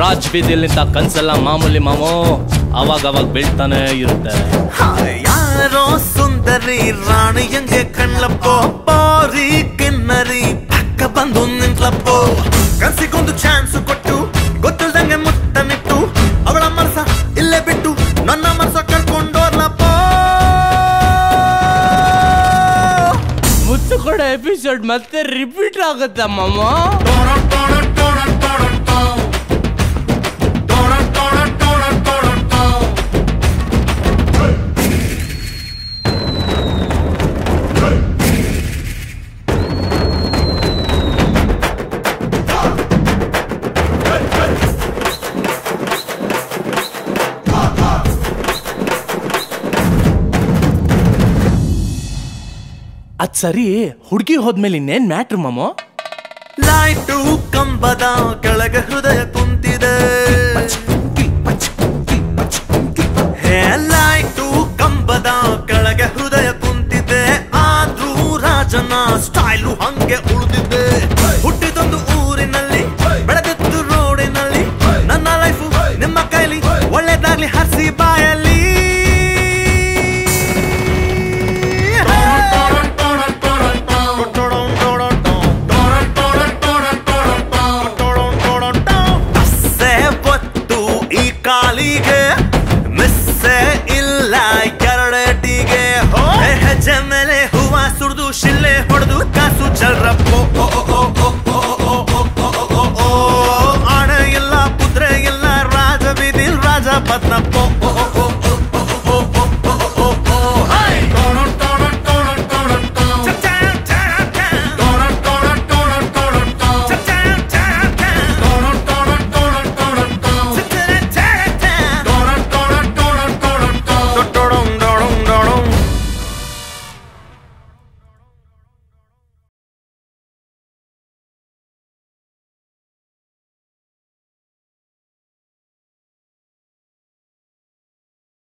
ರಾಜಬೀದಿಲಿಂದ ಕನ್ಸಲ್ಲ ಮಾಮೂಲಿ ಮಾಮೋ ಅವಾಗವಾಗ ಬೀಳ್ತಾನೆ ಇರುತ್ತೆ. ಯಾರೋ ಸುಂದರಿ ರಾಣಿ ಹೆಂಗೆ ಕಣ್ಲಪ್ಪೋ, ಬಾರಿ ಕಿನ್ನರಿ ಪಕ್ಕ ಬಂದು ನಿಂತ್ಲಪ್ಪೋ. ಕನ್ಸಿಗೊಂದು ಚಾನ್ಸ್ ಕೊಟ್ಟು ಗೊತ್ತಿಲ್ದಂಗೆ ಮುತ್ತನಿಟ್ಟು, ಅವಳ ಮನಸ ಇಲ್ಲೇ ಬಿಟ್ಟು ನನ್ನ ಮನಸ ಕಳ್ಕೊಂಡೋರ್ಲಪ್ಪೋ. ಮುತ್ತು ಕೊಡೋ ಎಪಿಸೋಡ್ ಮತ್ತೆ ರಿಪೀಟ್ ಆಗುತ್ತೆ ಮಾಮೋ. ಸರಿ, ಹುಡುಗಿ ಹೋದ್ಮೇಲೆ ಇನ್ನೇನ್ ಮ್ಯಾಟ್ರ್ ಮಾಮೋ? ಲೈಟು ಕಂಬದ ಕೆಳಗೆ ಹೃದಯ ಕುಂತಿದೆ, ಲೈಟು ಕಂಬದ ಕೆಳಗೆ ಹೃದಯ ಕುಂತಿದೆ. ಆದ್ರೂ ರಾಜನ ಸ್ಟೈಲು ಹಂಗೆ ಉಳಿದಿದೆ. ಹುಟ್ಟಿದೊಂದು ಊರಿನಲ್ಲಿ ಬೆಳೆದಿತ್ತು ರೋಡಿನಲ್ಲಿ, ನನ್ನ ಲೈಫು ನಿಮ್ಮ ಕೈಲಿ ಒಳ್ಳೇದಾಗ್ಲಿ ಹಸಿ ಬಾಯಲ್ಲಿ. ಶಿಲ್ಲೆ ಹೊಡೆದು ಕಾಸು ಚಲ್ರಪ್ಪೋ, ಆಣ ಇಲ್ಲ ಕುದುರೆ ಇಲ್ಲ ರಾಜ ಬೀದಿಲ್ ರಾಜ ಪತ್ನಪ್ಪೋ.